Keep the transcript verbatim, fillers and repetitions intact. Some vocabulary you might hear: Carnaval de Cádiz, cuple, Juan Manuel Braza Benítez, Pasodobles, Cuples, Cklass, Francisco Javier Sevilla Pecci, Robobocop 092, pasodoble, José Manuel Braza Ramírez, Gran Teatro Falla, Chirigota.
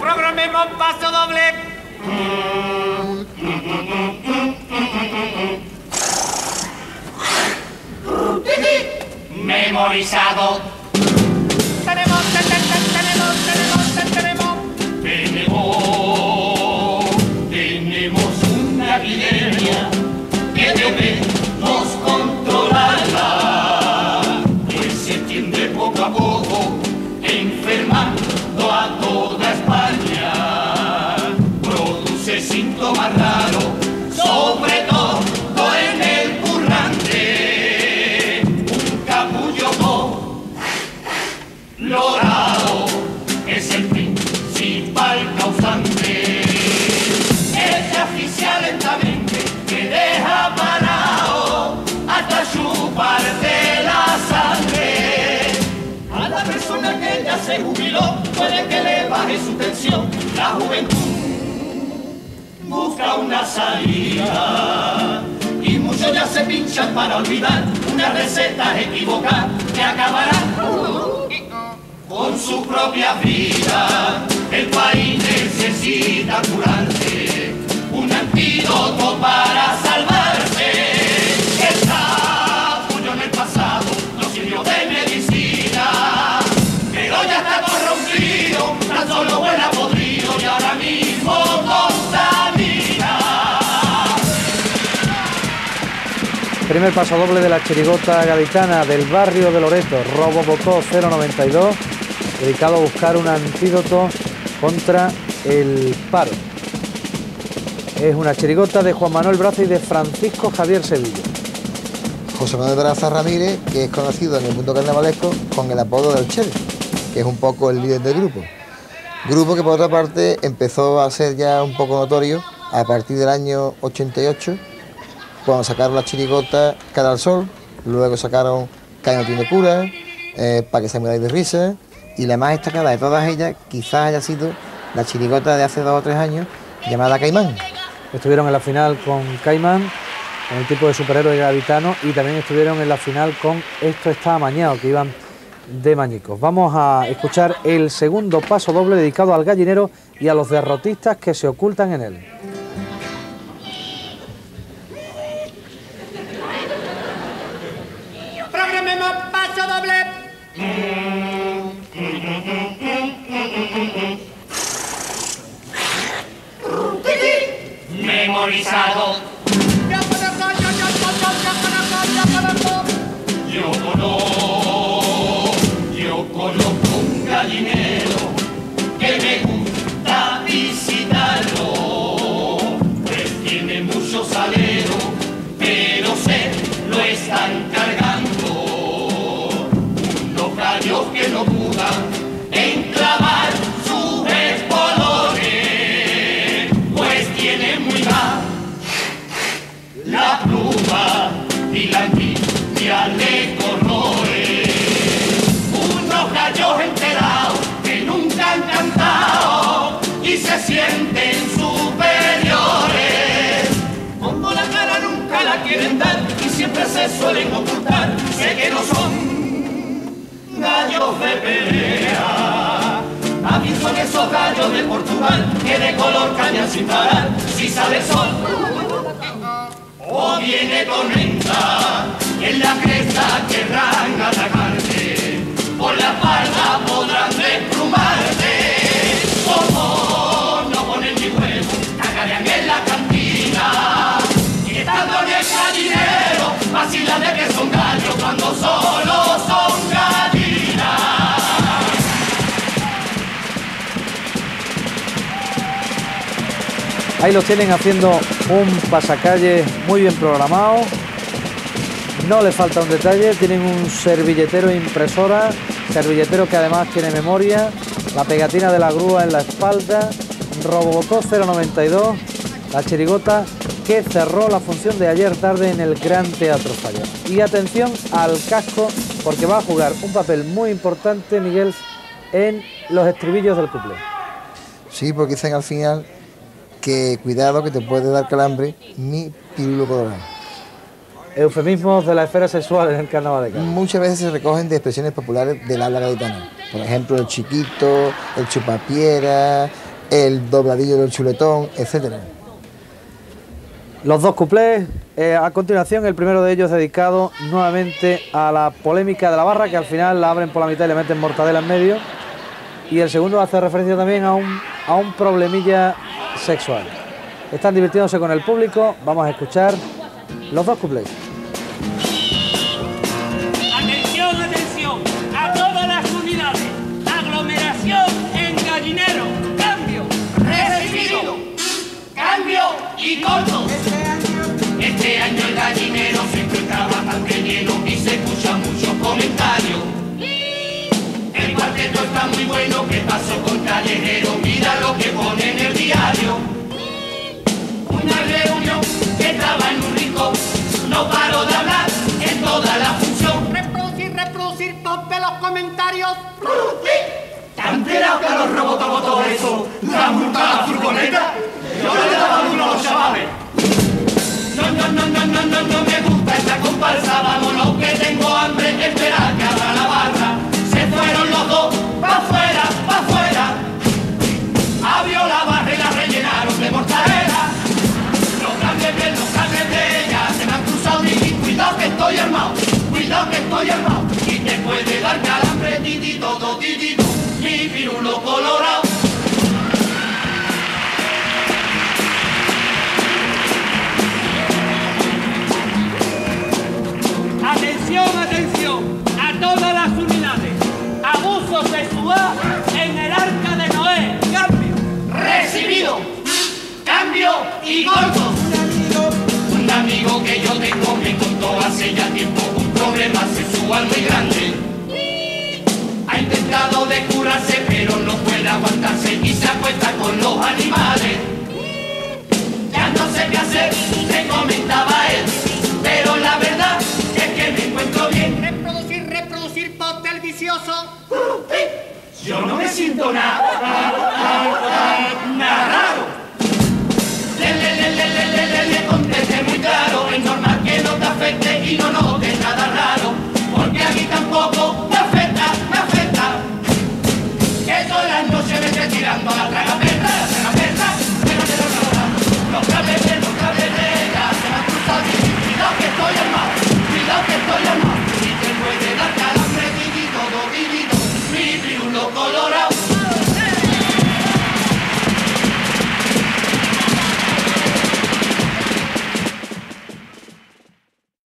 Programemos paso doble. Memorizado. Tenemos, tenemos, tenemos, tenemos, tenemos, tenemos una epidemia que debemos controlarla, que se tiende poco a poco enfermando a toda España, produce síntomas raros, sobre todo. Colorado es el principal causante. Es asfixia lentamente que deja parado hasta chuparse la sangre. A la persona que ya se jubiló puede que le baje su tensión. La juventud busca una salida y muchos ya se pinchan para olvidar unas recetas equivocadas que acabarán con su propia vida. El país necesita curarse, un antídoto para salvarse. El capullo en el pasado no sirvió de medicina, pero ya está corrompido, tan solo huele a podrido y ahora mismo contamina. Primer pasodoble de la chirigota gaditana del barrio de Loreto, Robobocop cero noventa y dos. Dedicado a buscar un antídoto contra el paro. Es una chirigota de Juan Manuel Braza y de Francisco Javier Sevilla. José Manuel Braza Ramírez, que es conocido en el mundo carnavalesco con el apodo del Chele, que es un poco el líder del grupo. Grupo que por otra parte empezó a ser ya un poco notorio a partir del año ochenta y ocho, cuando sacaron la chirigota Cara al Sol, luego sacaron Caño no tiene cura, eh, Para que se mueran de risa. Y la más destacada de todas ellas quizás haya sido la chirigota de hace dos o tres años llamada Caimán. Estuvieron en la final con Caimán, con el tipo de superhéroe gaditano, y también estuvieron en la final con Esto está amañado, que iban de mañicos. Vamos a escuchar el segundo paso doble dedicado al gallinero y a los derrotistas que se ocultan en él. Programemos paso doble. Memorizado. Yo conozco, yo conozco un gallinero que me gusta visitarlo, pues tiene mucho salero, pero se lo están cargando unos gallos que no dudan enclavar sus espolones, pues tiene muy mal la pluma y la envidia de colores. Unos gallos enterados que nunca han cantado y se sienten superiores. Como la cara nunca la quieren dar y siempre se suelen ocultar, sé que no son gallos de pelea. A mí son esos gallos de Portugal que de color cambian sin parar. Si sale sol o viene tormenta, en la cresta querrán atacarte, por la espalda podrán desplumarte. Como no ponen ni huevo, cagarían en la cantina, y estando en el gallinero vacilan de que son gallos cuando solo son gallos. Ahí los tienen haciendo un pasacalle muy bien programado, no les falta un detalle, tienen un servilletero impresora, servilletero que además tiene memoria, la pegatina de la grúa en la espalda. Robobocop cero noventa y dos, la chirigota que cerró la función de ayer tarde en el Gran Teatro Falla. Y atención al casco, porque va a jugar un papel muy importante, Miguel, en los estribillos del cuplé. Sí, porque dicen al final que cuidado que te puede dar calambre mi pirulo colorado. eufemismos de la esfera sexual en el Carnaval de Cádiz. Muchas veces se recogen de expresiones populares del habla gaditana. Por ejemplo, el chiquito, el chupapiedra, el dobladillo del chuletón, etcétera. Los dos cuplés, eh, a continuación el primero de ellos dedicado nuevamente a la polémica de la barra, que al final la abren por la mitad y le meten mortadela en medio. Y el segundo hace referencia también a un, a un problemilla sexual. Están divirtiéndose con el público, vamos a escuchar los dos cuplés. Atención, atención, a todas las unidades, aglomeración en gallinero, cambio, recibido, cambio y corto. Este año el gallinero siempre está bastante lleno y se escuchan muchos comentarios. El cuarteto está muy bueno, ¿qué pasó con Callejero? Mira lo que pone en el diario. Una reunión que estaba en un rincón, no paro de hablar en toda la función. Reproducir, reproducir, tope los comentarios. ¿Te han enterado que a los Robobocop todo eso le han multado la furgoneta? Yo le daba uno a los chavales. No, no, no, no, no, no, no me gusta esta comparsa. Vámonos que tengo hambre, espera que abra la barra. Se fueron los dos, pa' afuera, pa' afuera. Abrió la barra y la rellenaron de mortadela. Los grandes de los grandes de ella se me han cruzado y cuidado que estoy armado, cuidado que estoy armado. Y te puede dar calambre, titito, todo titito, mi pirulo colorado. Atención, atención, a todas las unidades, abuso sexual en el arca de Noé, cambio, recibido, cambio y corto. Un, un amigo que yo tengo me contó hace ya tiempo un problema sexual muy grande. Ha intentado de curarse pero no puede aguantarse y se acuesta con los animales. Ya no sé qué hacer, te comentaba él, pero la verdad que me encuentro bien. Reproducir, reproducir, pop del vicioso. Yo no me siento nada, nada, nada raro.